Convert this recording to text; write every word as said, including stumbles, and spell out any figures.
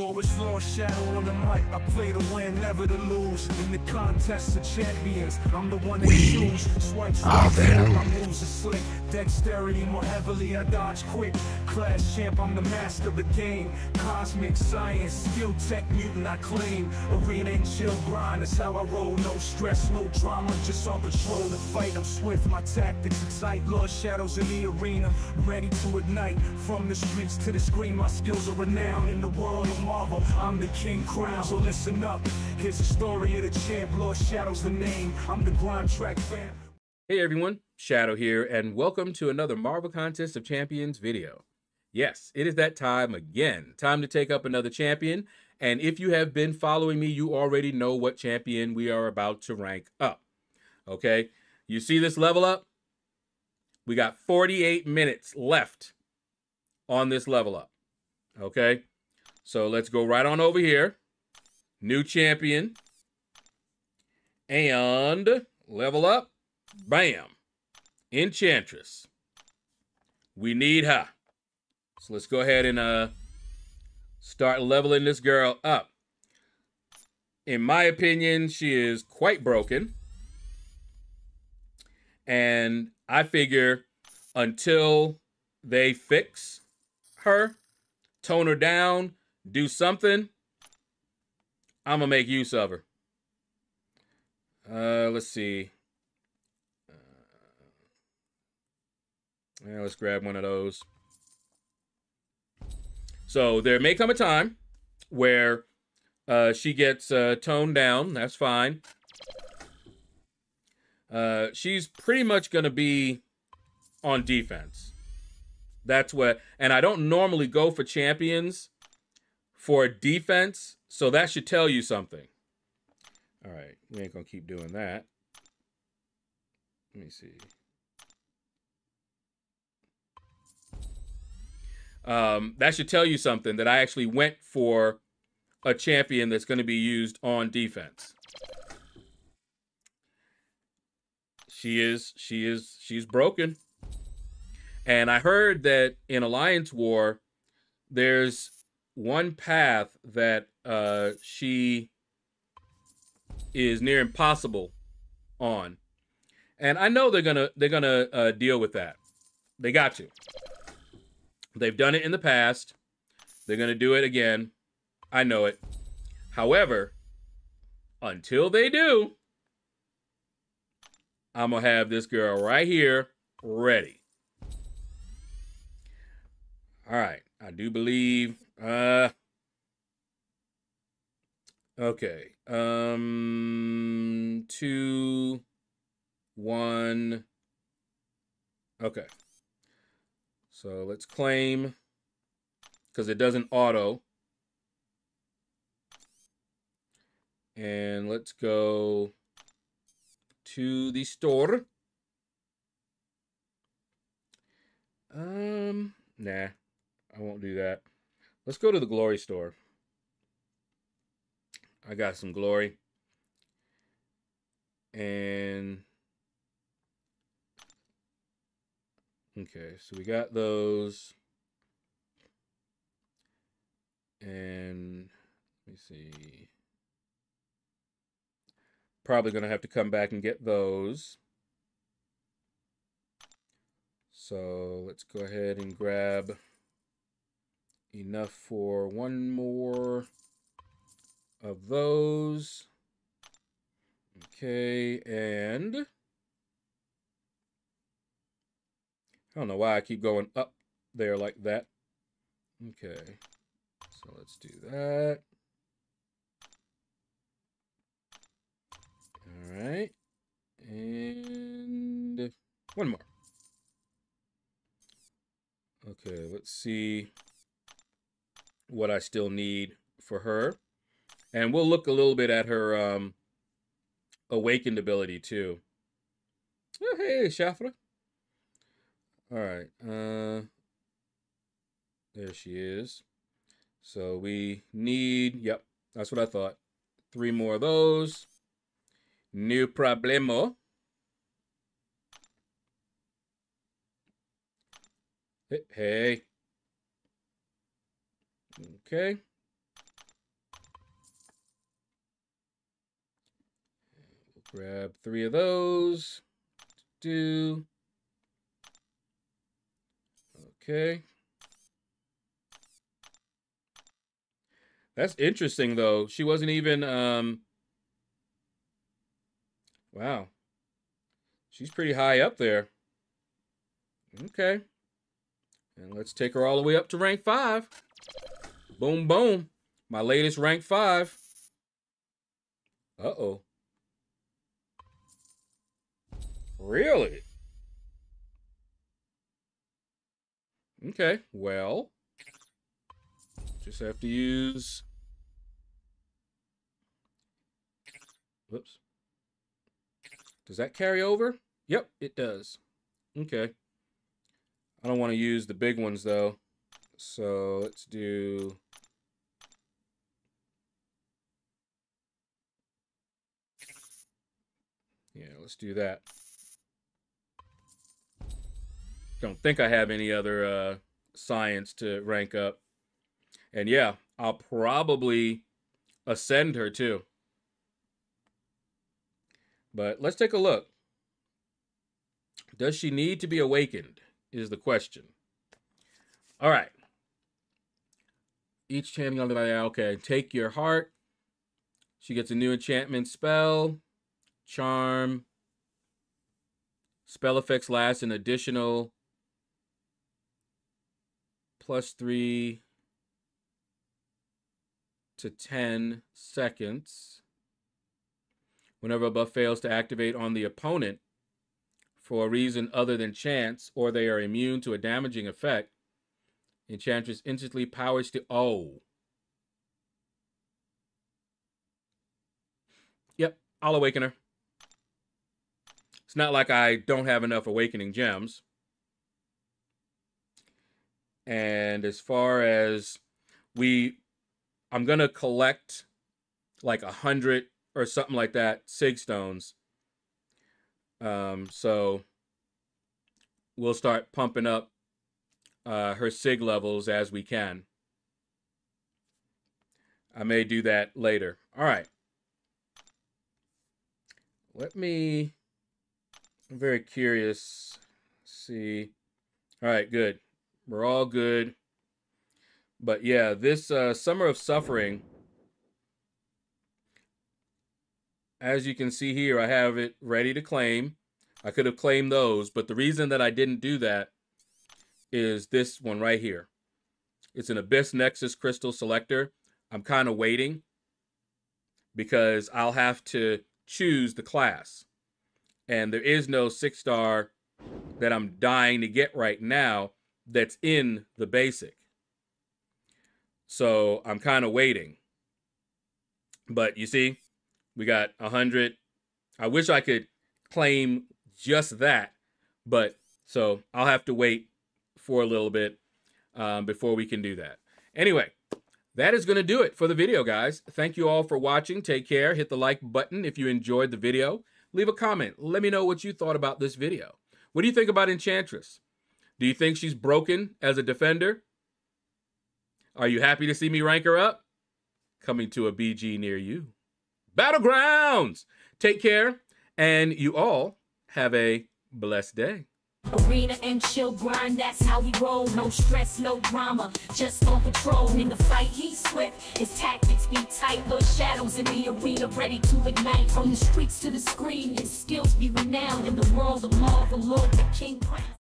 score is lost, shadow on the mic. I play to win, never to lose. In the contest of champions, I'm the one that choose. Swipes are there. My moves are slick. Dexterity more heavily, I dodge quick. Class champ, I'm the master of the game. Cosmic science, skill tech, mutant I claim. Arena and chill grind, that's how I roll. No stress, no drama, just on patrol to fight. I'm swift, my tactics excite. Lost shadows in the arena, ready to ignite. From the streets to the screen, my skills are renowned. In the world of Marvel, I'm the king crown. So listen up, here's the story of the champ. Lost shadows the name, I'm the grind track fan. Hey everyone, Shadow here, and welcome to another Marvel Contest of Champions video. Yes, it is that time again. Time to take up another champion. And if you have been following me, you already know what champion we are about to rank up. Okay, you see this level up? We got forty-eight minutes left on this level up. Okay, so let's go right on over here. New champion. And level up. Bam. Enchantress. We need her. So let's go ahead and uh, start leveling this girl up. In my opinion, she is quite broken. And I figure until they fix her, tone her down, do something, I'm going to make use of her. Uh, let's see. Uh, yeah, let's grab one of those. So there may come a time where uh, she gets uh, toned down. That's fine. Uh, she's pretty much going to be on defense. That's what, and I don't normally go for champions for defense, so that should tell you something. All right, we ain't going to keep doing that. Let me see. Um, that should tell you something, that I actually went for a champion that's going to be used on defense. She is, she is, she's broken. And I heard that in Alliance War, there's one path that uh, she is near impossible on. And I know they're going to, they're going to uh, deal with that. They got to. They've done it in the past. They're going to do it again. I know it. However, until they do, I'm going to have this girl right here ready. All right. I do believe. Uh, okay. Um, two, one. Okay. So let's claim, because it doesn't auto. And let's go to the store. Um, nah, I won't do that. Let's go to the glory store. I got some glory. And okay, so we got those. And let me see. Probably going to have to come back and get those. So let's go ahead and grab enough for one more of those. Okay, and I don't know why I keep going up there like that. Okay, so let's do that. All right, and one more. Okay, let's see what I still need for her. And we'll look a little bit at her um, awakened ability too. Oh, hey, Shafra. All right, uh, there she is. So we need, yep, that's what I thought. Three more of those. No problemo. Hey. Okay. Grab three of those. Do. Okay. That's interesting, though. She wasn't even... Um... Wow. She's pretty high up there. Okay. And let's take her all the way up to rank five. Boom, boom. My latest rank five. Uh-oh. Really? Okay, well. Just have to use... Whoops. Does that carry over? Yep, it does. Okay. I don't want to use the big ones, though. So let's do... Yeah, let's do that. Don't think I have any other uh, science to rank up. And yeah, I'll probably ascend her, too. But let's take a look. Does she need to be awakened is the question. All right. Each champion, okay, take your heart. She gets a new enchantment spell, charm. Spell effects last an additional plus three to ten seconds. Whenever a buff fails to activate on the opponent for a reason other than chance, or they are immune to a damaging effect, Enchantress instantly powers to... Oh. Yep, I'll awaken her. It's not like I don't have enough awakening gems. And as far as we... I'm going to collect like a hundred... or something like that, Sig Stones. Um, so we'll start pumping up uh, her Sig levels as we can. I may do that later. All right. Let me... I'm very curious. Let's see. All right, good. We're all good. But yeah, this uh, Summer of Suffering... As you can see here, I have it ready to claim. I could have claimed those, but the reason that I didn't do that is this one right here. It's an Abyss Nexus Crystal Selector. I'm kind of waiting because I'll have to choose the class. And there is no six-star that I'm dying to get right now that's in the basic. So I'm kind of waiting. But you see... We got a hundred. I wish I could claim just that, but so I'll have to wait for a little bit um, before we can do that. Anyway, that is going to do it for the video, guys. Thank you all for watching. Take care. Hit the like button if you enjoyed the video. Leave a comment. Let me know what you thought about this video. What do you think about Enchantress? Do you think she's broken as a defender? Are you happy to see me rank her up? Coming to a B G near you. Battlegrounds. Take care, and you all have a blessed day. Arena and chill grind, that's how we roll. No stress, no drama, just on patrol. In the fight, he's swift, his tactics be tight. Little shadows in the arena, ready to ignite. From the streets to the screen, his skills be renowned. In the world of Marvel, Lord the King.